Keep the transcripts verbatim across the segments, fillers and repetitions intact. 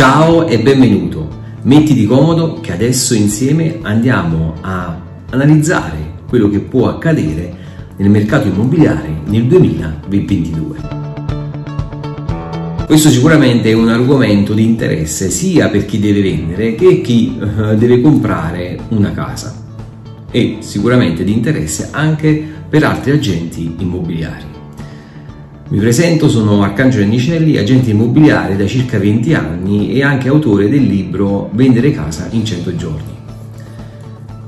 Ciao e benvenuto, mettiti comodo che adesso insieme andiamo a analizzare quello che può accadere nel mercato immobiliare nel duemilaventidue. Questo sicuramente è un argomento di interesse sia per chi deve vendere che chi deve comprare una casa e sicuramente di interesse anche per altri agenti immobiliari. Mi presento, sono Arcangelo Iannicelli, agente immobiliare da circa venti anni e anche autore del libro Vendere casa in cento giorni.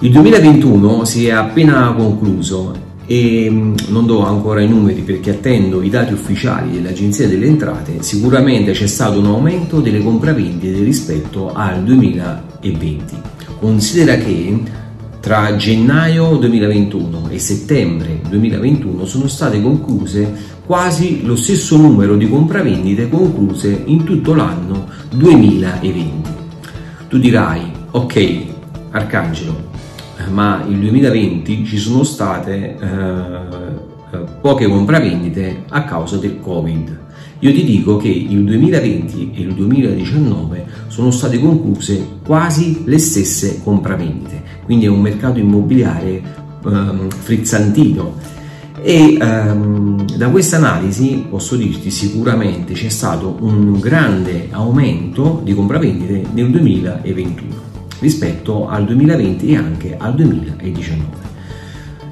Il duemilaventuno si è appena concluso e non do ancora i numeri perché attendo i dati ufficiali dell'Agenzia delle Entrate. Sicuramente c'è stato un aumento delle compravendite rispetto al duemilaventi. Considera che tra gennaio duemilaventuno e settembre duemilaventuno sono state concluse quasi lo stesso numero di compravendite concluse in tutto l'anno duemilaventi. Tu dirai: ok Arcangelo, ma il duemilaventi ci sono state eh, poche compravendite a causa del Covid. Io ti dico che il duemilaventi e il duemiladiciannove sono state concluse quasi le stesse compravendite, quindi è un mercato immobiliare eh, frizzantino. E ehm, da questa analisi posso dirti sicuramente c'è stato un grande aumento di compravendite nel duemilaventuno rispetto al duemilaventi e anche al duemiladiciannove.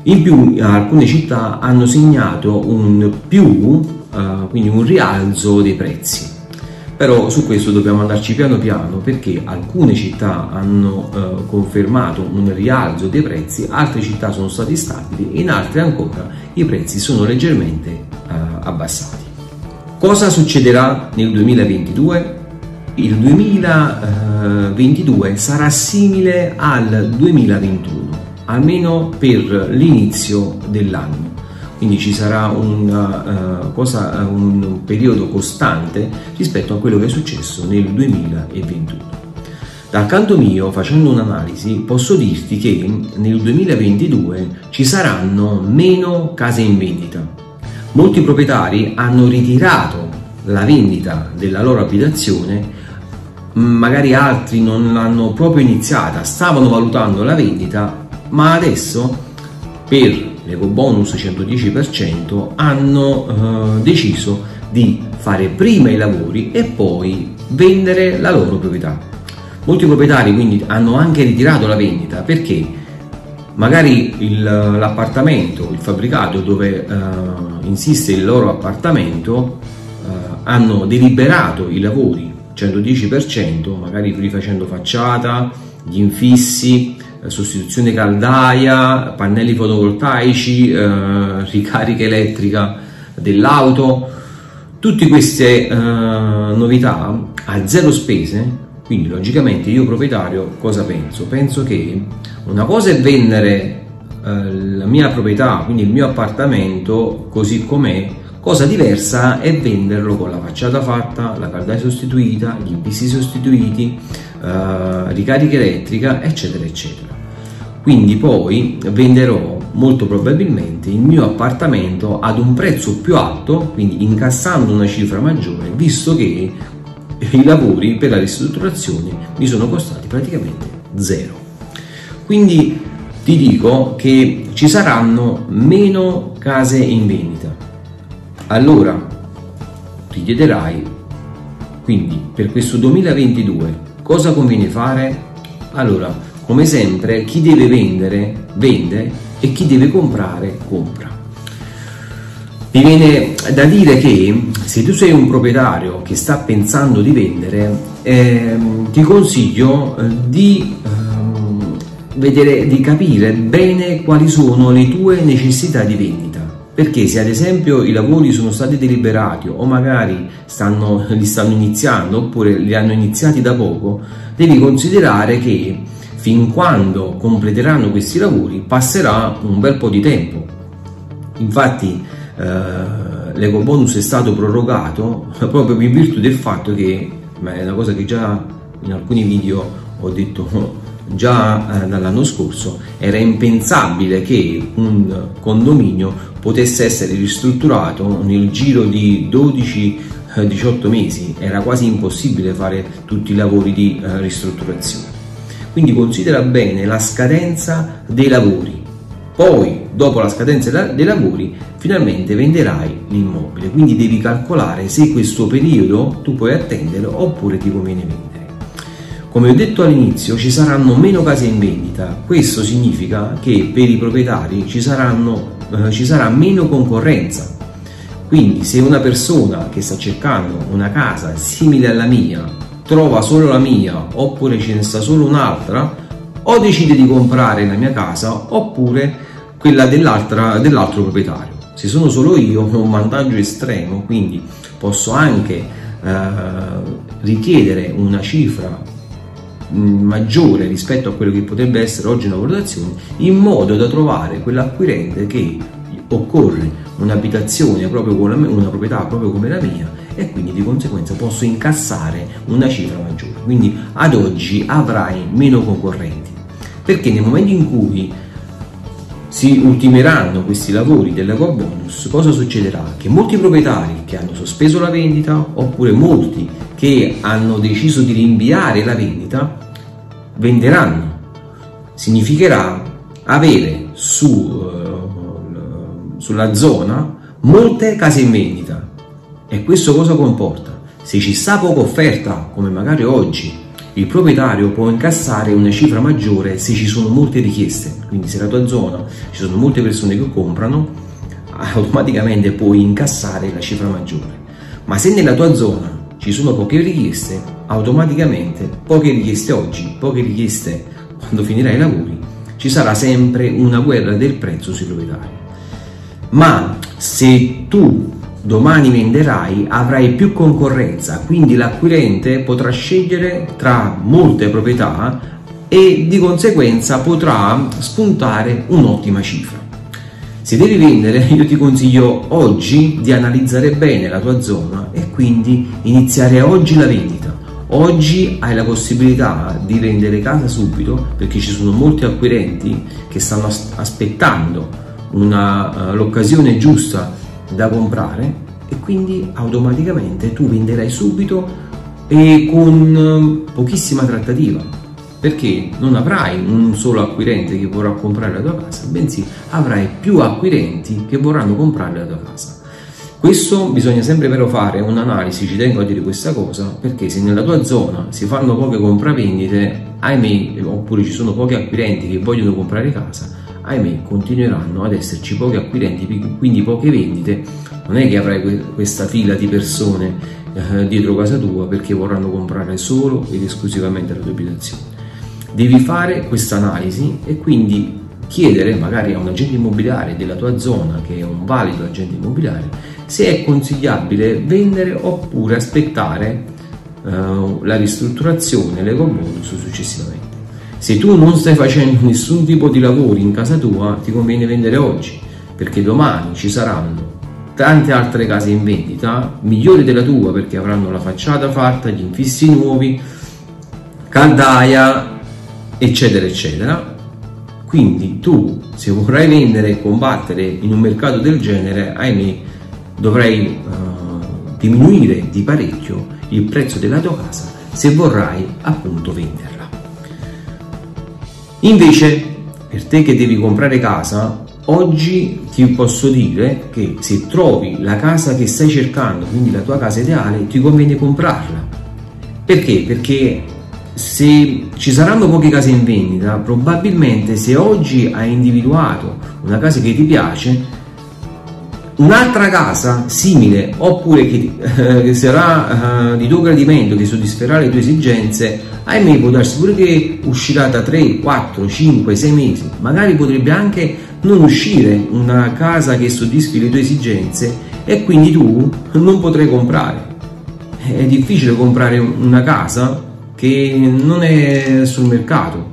In più alcune città hanno segnato un più, eh, quindi un rialzo dei prezzi, però su questo dobbiamo andarci piano piano perché alcune città hanno eh, confermato un rialzo dei prezzi, altre città sono stati stabili e in altre ancora i prezzi sono leggermente eh, abbassati. Cosa succederà nel duemilaventidue? Il duemilaventidue sarà simile al duemilaventuno, almeno per l'inizio dell'anno, quindi ci sarà una, uh, cosa, un periodo costante rispetto a quello che è successo nel duemilaventuno. Dal canto mio, facendo un'analisi, posso dirti che nel duemilaventidue ci saranno meno case in vendita. Molti proprietari hanno ritirato la vendita della loro abitazione, magari altri non l'hanno proprio iniziata, stavano valutando la vendita, ma adesso per l'Ecobonus cento dieci per cento hanno eh, deciso di fare prima i lavori e poi vendere la loro proprietà. Molti proprietari quindi hanno anche ritirato la vendita perché magari l'appartamento, il, il fabbricato dove eh, insiste il loro appartamento, eh, hanno deliberato i lavori cento dieci per cento, magari rifacendo facciata, gli infissi, sostituzione caldaia, pannelli fotovoltaici, eh, ricarica elettrica dell'auto, tutte queste eh, novità a zero spese. Quindi logicamente io proprietario cosa penso? Penso che una cosa è vendere eh, la mia proprietà, quindi il mio appartamento così com'è, cosa diversa è venderlo con la facciata fatta, la caldaia sostituita, gli infissi sostituiti, eh, ricarica elettrica, eccetera eccetera. Quindi poi venderò molto probabilmente il mio appartamento ad un prezzo più alto, quindi incassando una cifra maggiore, visto che i lavori per la ristrutturazione mi sono costati praticamente zero. Quindi ti dico che ci saranno meno case in vendita. Allora ti chiederai, quindi per questo duemilaventidue cosa conviene fare? Allora, come sempre, chi deve vendere vende e chi deve comprare compra. Mi viene da dire che se tu sei un proprietario che sta pensando di vendere, eh, ti consiglio di eh, vedere, di capire bene quali sono le tue necessità di vendita. Perché se ad esempio i lavori sono stati deliberati o magari stanno, li stanno iniziando oppure li hanno iniziati da poco, devi considerare che fin quando completeranno questi lavori passerà un bel po' di tempo. Infatti eh, l'Ecobonus è stato prorogato proprio in virtù del fatto che, ma è una cosa che già in alcuni video ho detto già eh, dall'anno scorso, era impensabile che un condominio potesse essere ristrutturato nel giro di dodici diciotto mesi, era quasi impossibile fare tutti i lavori di ristrutturazione. Quindi considera bene la scadenza dei lavori. Poi, dopo la scadenza dei lavori, finalmente venderai l'immobile. Quindi devi calcolare se questo periodo tu puoi attenderlo oppure ti conviene vendere. Come ho detto all'inizio, ci saranno meno case in vendita. Questo significa che per i proprietari ci, saranno, eh, ci sarà meno concorrenza. Quindi se una persona che sta cercando una casa simile alla mia trova solo la mia, oppure ce ne sta solo un'altra, o decide di comprare la mia casa oppure quella dell'altra, dell'altro proprietario. Se sono solo io ho un vantaggio estremo, quindi posso anche eh, richiedere una cifra mh, maggiore rispetto a quello che potrebbe essere oggi una valutazione, in modo da trovare quell'acquirente che occorre un'abitazione proprio con la mia, una proprietà proprio come la mia, e quindi di conseguenza posso incassare una cifra maggiore. Quindi ad oggi avrai meno concorrenti, perché nel momento in cui si ultimeranno questi lavori dell'Ecobonus, cosa succederà? Che molti proprietari che hanno sospeso la vendita, oppure molti che hanno deciso di rinviare la vendita, venderanno. Significherà avere su sulla zona molte case in vendita, e questo cosa comporta? Se ci sta poca offerta, come magari oggi, il proprietario può incassare una cifra maggiore se ci sono molte richieste. Quindi se la tua zona ci sono molte persone che comprano, automaticamente puoi incassare la cifra maggiore. Ma se nella tua zona ci sono poche richieste, automaticamente poche richieste oggi, poche richieste quando finirai i lavori, ci sarà sempre una guerra del prezzo sui proprietari. Ma se tu domani venderai, avrai più concorrenza, quindi l'acquirente potrà scegliere tra molte proprietà e di conseguenza potrà spuntare un'ottima cifra. Se devi vendere, io ti consiglio oggi di analizzare bene la tua zona e quindi iniziare oggi la vendita. Oggi hai la possibilità di vendere casa subito, perché ci sono molti acquirenti che stanno aspettando Uh, l'occasione giusta da comprare, e quindi automaticamente tu venderai subito e con uh, pochissima trattativa, perché non avrai un solo acquirente che vorrà comprare la tua casa, bensì avrai più acquirenti che vorranno comprare la tua casa. Questo bisogna sempre però fare un'analisi, ci tengo a dire questa cosa, perché se nella tua zona si fanno poche compravendite, ahimè, oppure ci sono pochi acquirenti che vogliono comprare casa, ahimè continueranno ad esserci pochi acquirenti, quindi poche vendite. Non è che avrai questa fila di persone eh, dietro casa tua perché vorranno comprare solo ed esclusivamente la tua abitazione. Devi fare questa analisi e quindi chiedere magari a un agente immobiliare della tua zona, che è un valido agente immobiliare, se è consigliabile vendere oppure aspettare eh, la ristrutturazione e l'Ecobonus successivamente. Se tu non stai facendo nessun tipo di lavori in casa tua, ti conviene vendere oggi, perché domani ci saranno tante altre case in vendita, migliori della tua, perché avranno la facciata fatta, gli infissi nuovi, caldaia, eccetera eccetera. Quindi tu, se vorrai vendere e combattere in un mercato del genere, ahimè dovrai eh, diminuire di parecchio il prezzo della tua casa se vorrai appunto venderla. Invece, per te che devi comprare casa, oggi ti posso dire che se trovi la casa che stai cercando, quindi la tua casa ideale, ti conviene comprarla. Perché? Perché se ci saranno poche case in vendita, probabilmente se oggi hai individuato una casa che ti piace, un'altra casa simile, oppure che, eh, che sarà eh, di tuo gradimento, che soddisferà le tue esigenze, ahimè può darsi pure che uscirà da tre, quattro, cinque, sei mesi. Magari potrebbe anche non uscire una casa che soddisfi le tue esigenze, e quindi tu non potrai comprare. È difficile comprare una casa che non è sul mercato,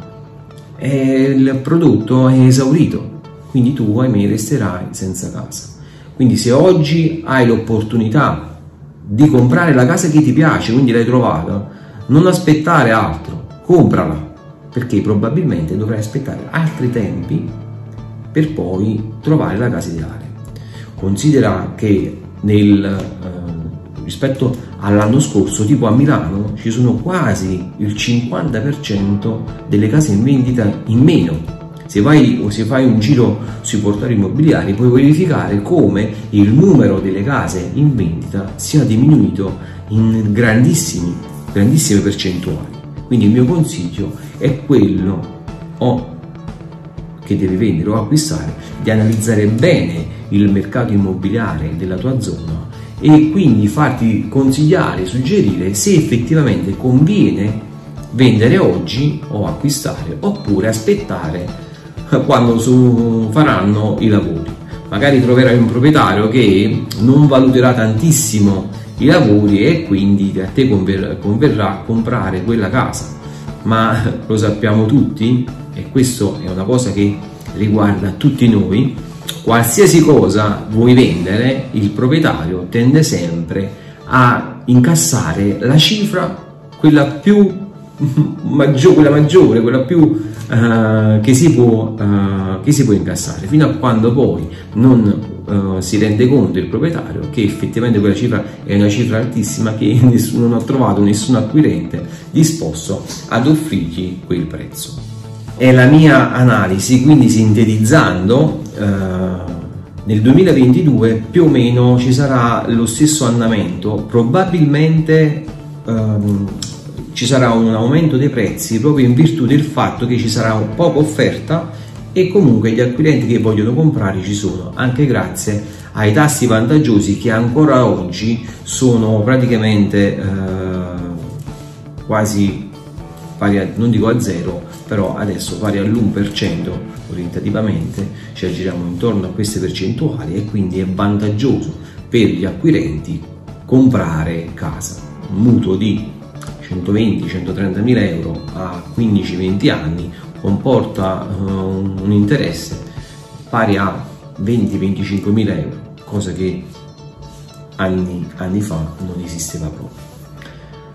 e il prodotto è esaurito, quindi tu ahimè resterai senza casa. Quindi se oggi hai l'opportunità di comprare la casa che ti piace, quindi l'hai trovata, non aspettare altro, comprala, perché probabilmente dovrai aspettare altri tempi per poi trovare la casa ideale. Considera che nel, eh, rispetto all'anno scorso, tipo a Milano ci sono quasi il cinquanta per cento delle case in vendita in meno. Se vai o se fai un giro sui portali immobiliari puoi verificare come il numero delle case in vendita sia diminuito in grandissimi, grandissime percentuali. Quindi il mio consiglio è quello, o che deve vendere o acquistare, di analizzare bene il mercato immobiliare della tua zona e quindi farti consigliare, suggerire se effettivamente conviene vendere oggi o acquistare, oppure aspettare quando su faranno i lavori. Magari troverai un proprietario che non valuterà tantissimo i lavori e quindi a te conver- converrà comprare quella casa, ma lo sappiamo tutti, e questo è una cosa che riguarda tutti noi, qualsiasi cosa vuoi vendere il proprietario tende sempre a incassare la cifra quella più maggiore, quella maggiore, quella più uh, che, si può, uh, che si può incassare, fino a quando poi non uh, si rende conto il proprietario che effettivamente quella cifra è una cifra altissima, che nessuno, non ha trovato nessun acquirente disposto ad offrirgli quel prezzo. È la mia analisi, quindi sintetizzando, uh, nel duemilaventidue più o meno ci sarà lo stesso andamento, probabilmente um, ci sarà un aumento dei prezzi proprio in virtù del fatto che ci sarà poca offerta e comunque gli acquirenti che vogliono comprare ci sono, anche grazie ai tassi vantaggiosi che ancora oggi sono praticamente eh, quasi pari a, non dico a zero, però adesso pari all'uno per cento orientativamente, ci aggiriamo intorno a queste percentuali, e quindi è vantaggioso per gli acquirenti comprare casa. Un mutuo di centoventi centotrentamila euro a quindici venti anni comporta uh, un interesse pari a venti venticinquemila euro, cosa che anni, anni fa non esisteva proprio.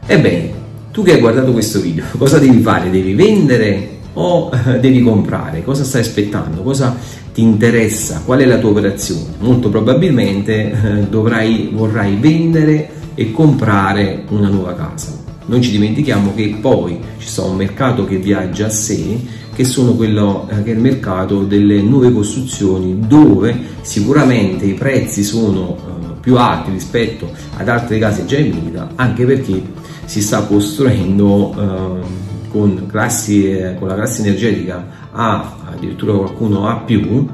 Ebbene, tu che hai guardato questo video, cosa devi fare? Devi vendere o devi comprare? Cosa stai aspettando? Cosa ti interessa? Qual è la tua operazione? Molto probabilmente dovrai, vorrai vendere e comprare una nuova casa. Non ci dimentichiamo che poi ci sta un mercato che viaggia a sé, che, sono quello, che è il mercato delle nuove costruzioni, dove sicuramente i prezzi sono più alti rispetto ad altre case già in vendita, anche perché si sta costruendo eh, con, classi, con la classe energetica A, addirittura qualcuno A più,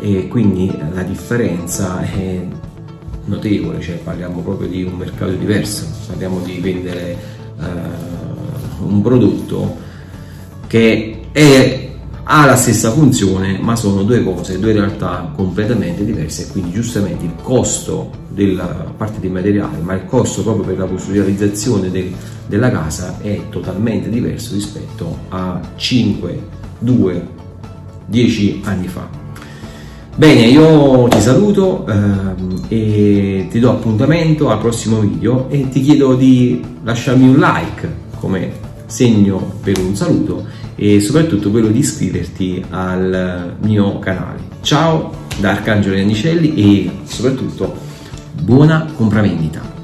e quindi la differenza è notevole, cioè parliamo proprio di un mercato diverso, parliamo di vendere Uh, un prodotto che è, ha la stessa funzione, ma sono due cose, due realtà completamente diverse, quindi giustamente il costo della parte dei materiali, ma il costo proprio per la costruttivizzazione del, della casa è totalmente diverso rispetto a cinque, due, dieci anni fa. Bene, io ti saluto ehm, e ti do appuntamento al prossimo video e ti chiedo di lasciarmi un like come segno per un saluto e soprattutto quello di iscriverti al mio canale. Ciao da Arcangelo Iannicelli e soprattutto buona compravendita!